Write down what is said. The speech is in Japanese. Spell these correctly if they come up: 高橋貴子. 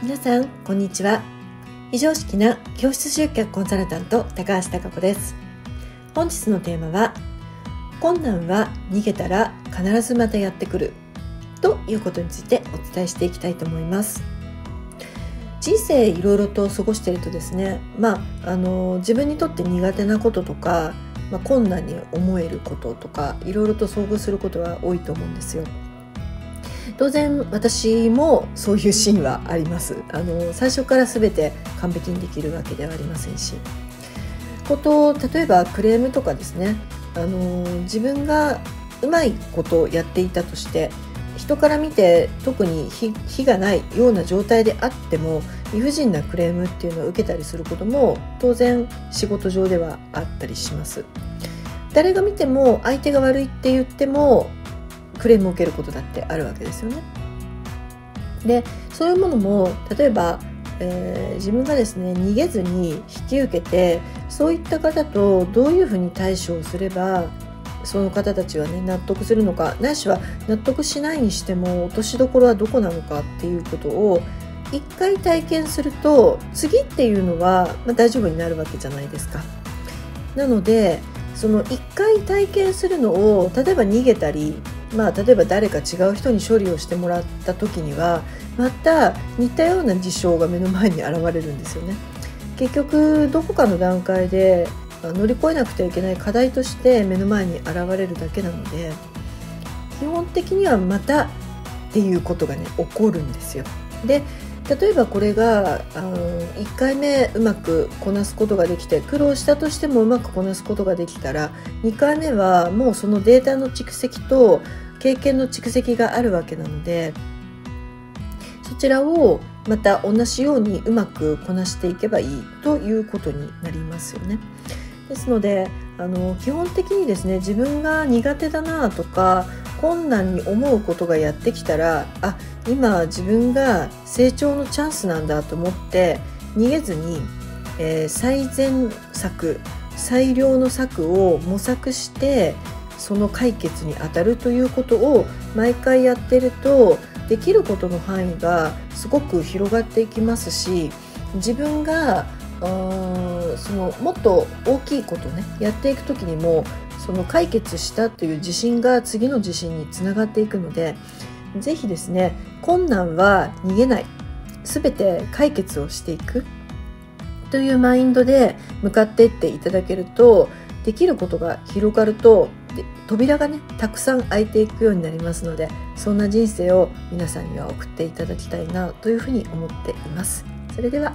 皆さんこんにちは。非常識な教室集客コンサルタント高橋貴子です。本日のテーマは、困難は逃げたら必ずまたやってくるということについてお伝えしていきたいと思います。人生いろいろと過ごしているとですね、自分にとって苦手なこととか、困難に思えることとか、いろいろと遭遇することは多いと思うんですよ。当然私もそういうシーンはあります。最初から全て完璧にできるわけではありませんし、例えばクレームとかですね、自分がうまいことをやっていたとして、人から見て特に非がないような状態であっても、理不尽なクレームっていうのを受けたりすることも当然仕事上ではあったりします。誰が見ても相手が悪いって言ってもクレームを受けることだってあるわけですよね。で、そういうものも例えば、自分がですね、逃げずに引き受けて、そういった方とどういうふうに対処をすればその方たちはね、納得するのか、ないしは納得しないにしても落としどころはどこなのかっていうことを一回体験すると、次っていうのは、大丈夫になるわけじゃないですか。なのでその一回体験するのを、例えば逃げたり、例えば誰か違う人に処理をしてもらった時には、また似たような事象が目の前に現れるんですよね。結局どこかの段階で乗り越えなくてはいけない課題として目の前に現れるだけなので、基本的にはまたっていうことがね、起こるんですよ。で、例えばこれが1回目うまくこなすことができて、苦労したとしてもうまくこなすことができたら、2回目はもうそのデータの蓄積と経験の蓄積があるわけなので、そちらをまた同じようにうまくこなしていけばいいということになりますよね。ですので基本的にですね、自分が苦手だなとか困難に思うことがやってきたら、今自分が成長のチャンスなんだと思って逃げずに、最善策、最良の策を模索して、その解決に当たるということを毎回やってると、できることの範囲がすごく広がっていきますし、自分がもっと大きいことをね、やっていく時にも、その解決したという自信が次の自信につながっていくので、ぜひですね、困難は逃げない、全て解決をしていくというマインドで向かっていっていただけると、できることが広がると、扉がね、たくさん開いていくようになりますので、そんな人生を皆さんには送っていただきたいなというふうに思っています。それでは。